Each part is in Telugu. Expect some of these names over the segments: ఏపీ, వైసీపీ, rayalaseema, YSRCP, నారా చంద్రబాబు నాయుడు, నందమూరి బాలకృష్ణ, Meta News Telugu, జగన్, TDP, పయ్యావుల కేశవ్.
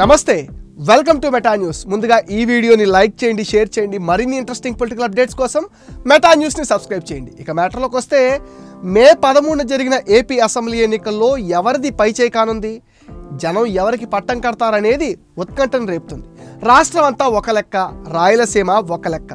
నమస్తే, వెల్కమ్ టు మెటా న్యూస్. ముందుగా ఈ వీడియోని లైక్ చేయండి, షేర్ చేయండి. మరిన్ని ఇంట్రెస్టింగ్ పొలిటికల్ అప్డేట్స్ కోసం మెటా న్యూస్ని సబ్స్క్రైబ్ చేయండి. ఇక మ్యాటర్లోకి వస్తే, మే 13న జరిగిన ఏపీ అసెంబ్లీ ఎన్నికల్లో ఎవరిది పైచేయి కానుంది, జనం ఎవరికి పట్టం కడతారనేది ఉత్కంఠను రేపుతుంది. రాష్ట్రం అంతా ఒక లెక్క, రాయలసీమ ఒక లెక్క.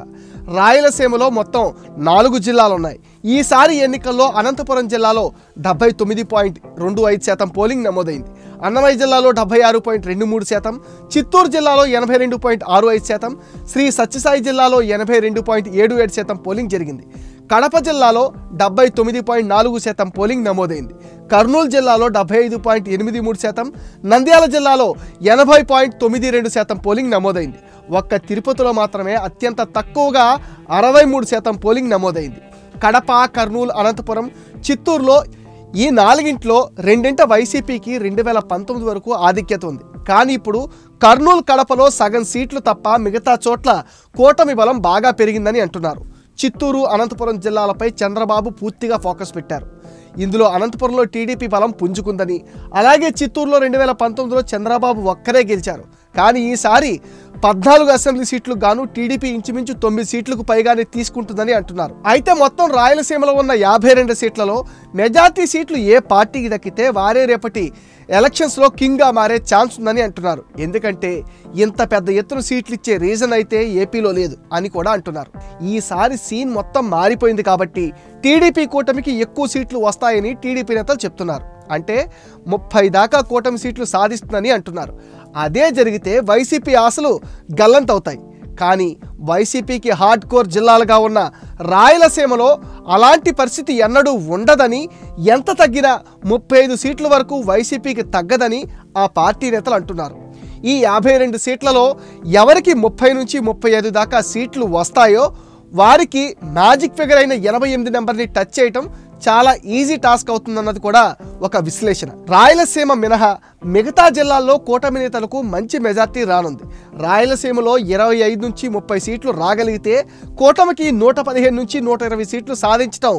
రాయలసీమలో మొత్తం 4 జిల్లాలు ఉన్నాయి. ఈసారి ఎన్నికల్లో అనంతపురం జిల్లాలో 79.25% పోలింగ్ నమోదైంది. అన్నమయ్య జిల్లాలో 76.23%, చిత్తూరు జిల్లాలో 82.65%, శ్రీ సత్యసాయి జిల్లాలో 82.77% పోలింగ్ జరిగింది. కడప జిల్లాలో 79.4% పోలింగ్ నమోదైంది. కర్నూలు జిల్లాలో 75.83%, నంద్యాల జిల్లాలో 80.92% పోలింగ్ నమోదైంది. ఒక్క తిరుపతిలో మాత్రమే అత్యంత తక్కువగా 63% పోలింగ్ నమోదైంది. కడప, కర్నూలు, అనంతపురం, చిత్తూరులో ఈ 4గిట్లో 2ట వైసీపీకి 2019 వరకు ఆధిక్యత ఉంది. కానీ ఇప్పుడు కర్నూలు, కడపలో సగం సీట్లు తప్ప మిగతా చోట్ల కూటమి బలం బాగా పెరిగిందని అంటున్నారు. చిత్తూరు, అనంతపురం జిల్లాలపై చంద్రబాబు పూర్తిగా ఫోకస్ పెట్టారు. ఇందులో అనంతపురంలో టీడీపీ బలం పుంజుకుందని, అలాగే చిత్తూరులో 2019లో చంద్రబాబు ఒక్కరే గెలిచారు. కానీ ఈసారి 14 అసెంబ్లీ సీట్లకు గాను టీడీపీ ఇంచుమించు 9 సీట్లకు పైగానే తీసుకుంటుందని అంటున్నారు. అయితే మొత్తం రాయలసీమలో ఉన్న 52 సీట్లలో మెజార్టీ సీట్లు ఏ పార్టీకి దక్కితే వారే రేపటి ఎలక్షన్స్లో కింగ్గా మారే ఛాన్స్ ఉందని అంటున్నారు. ఎందుకంటే ఇంత పెద్ద ఎత్తున సీట్లు ఇచ్చే రీజన్ అయితే ఏపీలో లేదు అని కూడా అంటున్నారు. ఈసారి సీన్ మొత్తం మారిపోయింది కాబట్టి టీడీపీ కూటమికి ఎక్కువ సీట్లు వస్తాయని టీడీపీ నేతలు చెప్తున్నారు. అంటే 30 దాకా కూటమి సీట్లు సాధిస్తుందని అంటున్నారు. అదే జరిగితే వైసీపీ ఆశలు గల్లంతవుతాయి. కానీ వైసీపీకి హార్డ్ కోర్ జిల్లాలుగా ఉన్న రాయలసీమలో అలాంటి పరిస్థితి ఎన్నడూ ఉండదని, ఎంత తగ్గినా 35 సీట్ల వరకు వైసీపీకి తగ్గదని ఆ పార్టీ నేతలు అంటున్నారు. ఈ 52 సీట్లలో ఎవరికి 30 నుంచి 35 దాకా సీట్లు వస్తాయో వారికి మ్యాజిక్ ఫిగర్ అయిన 88 నెంబర్ని టచ్ చేయటం చాలా ఈజీ టాస్క్ అవుతుందన్నది కూడా ఒక విశ్లేషణ. రాయలసీమ మినహా మిగతా జిల్లాల్లో కూటమి నేతలకు మంచి మెజార్టీ రానుంది. రాయలసీమలో 25 నుంచి 30 సీట్లు రాగలిగితే కూటమికి 115 నుంచి 120 సీట్లు సాధించడం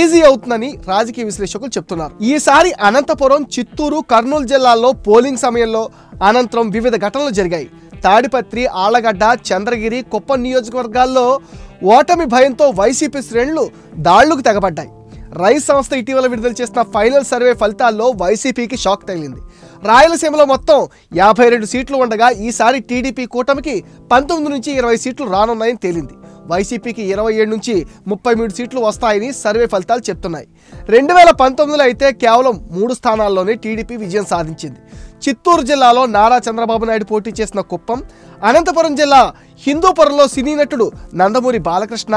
ఈజీ అవుతుందని రాజకీయ విశ్లేషకులు చెప్తున్నారు. ఈసారి అనంతపురం, చిత్తూరు, కర్నూలు జిల్లాల్లో పోలింగ్ సమయంలో అనంతరం వివిధ ఘటనలు జరిగాయి. తాడిపత్రి, ఆళ్లగడ్డ, చంద్రగిరి, కుప్పం నియోజకవర్గాల్లో ఓటమి భయంతో వైసీపీ శ్రేణులు దాళ్లకు తెగబడ్డాయి. రైస్ సంస్థ ఇటీవల విడుదల చేసిన ఫైనల్ సర్వే ఫలితాల్లో వైసీపీకి షాక్ తగిలింది. రాయలసీమలో మొత్తం 52 సీట్లు ఉండగా ఈసారి టీడీపీ కూటమికి 19 నుంచి 20 సీట్లు రానున్నాయని తేలింది. వైసీపీకి 27 నుంచి 33 సీట్లు వస్తాయని సర్వే ఫలితాలు చెప్తున్నాయి. 2019లో అయితే కేవలం 3 స్థానాల్లోనే టీడీపీ విజయం సాధించింది. చిత్తూరు జిల్లాలో నారా చంద్రబాబు నాయుడు పోటీ చేసిన కుప్పం, అనంతపురం జిల్లా హిందూపురంలో సినీ నటుడు నందమూరి బాలకృష్ణ,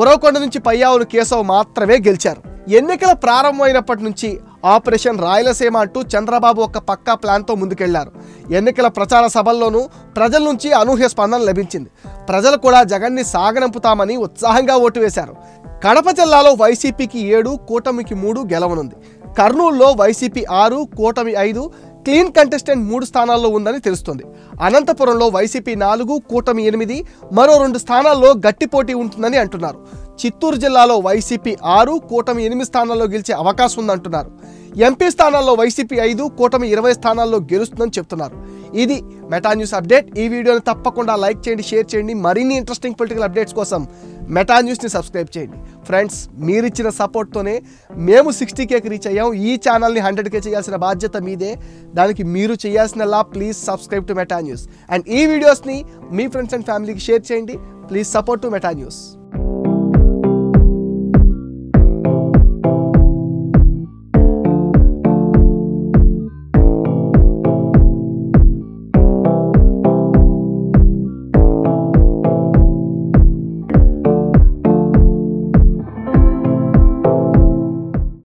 ఉరవకొండ నుంచి పయ్యావుల కేశవ్ మాత్రమే గెలిచారు. ఎన్నికల ప్రారంభమైనప్పటి నుంచి ఆపరేషన్ రాయలసీమ అంటూ చంద్రబాబు ఒక పక్కా ప్లాన్తో ముందుకెళ్లారు. ఎన్నికల ప్రచార సభల్లోనూ ప్రజల నుంచి అనూహ్య స్పందన లభించింది. ప్రజలు కూడా జగన్ని సాగనంపుతామని ఉత్సాహంగా ఓటు వేశారు. కడప జిల్లాలో వైసీపీకి 7, కూటమికి 3 గెలవనుంది. కర్నూలులో వైసీపీ 6, కూటమి 5, క్లీన్ కంటెస్టెంట్ 3 స్థానాల్లో ఉందని తెలుస్తుంది. అనంతపురంలో వైసీపీ 4, కూటమి 8, మరో 2 స్థానాల్లో గట్టి పోటీ ఉంటుందని అంటున్నారు. చిత్తూరు జిల్లాలో వైసీపీ 6, కూటమి 8 స్థానాల్లో గెలిచే అవకాశం ఉందంటున్నారు. ఎంపీ స్థానాల్లో వైసీపీ 5, కూటమి 20 స్థానాల్లో గెలుస్తుందని చెప్తున్నారు. ఇది మెటా న్యూస్ అప్డేట్. ఈ వీడియోని తప్పకుండా లైక్ చేయండి, షేర్ చేయండి. మరిన్ని ఇంట్రెస్టింగ్ పొలిటికల్ అప్డేట్స్ కోసం మెటా న్యూస్ని సబ్స్క్రైబ్ చేయండి. ఫ్రెండ్స్, మీరిచ్చిన సపోర్ట్తోనే మేము 60Kకి రీచ్ అయ్యాం. ఈ ఛానల్ని 100K చేయాల్సిన బాధ్యత మీదే. దానికి మీరు చేయాల్సినలా please subscribe to Meta news. And ఈ వీడియోస్ని మీ ఫ్రెండ్స్ అండ్ ఫ్యామిలీకి షేర్ చేయండి. Please support to Meta news.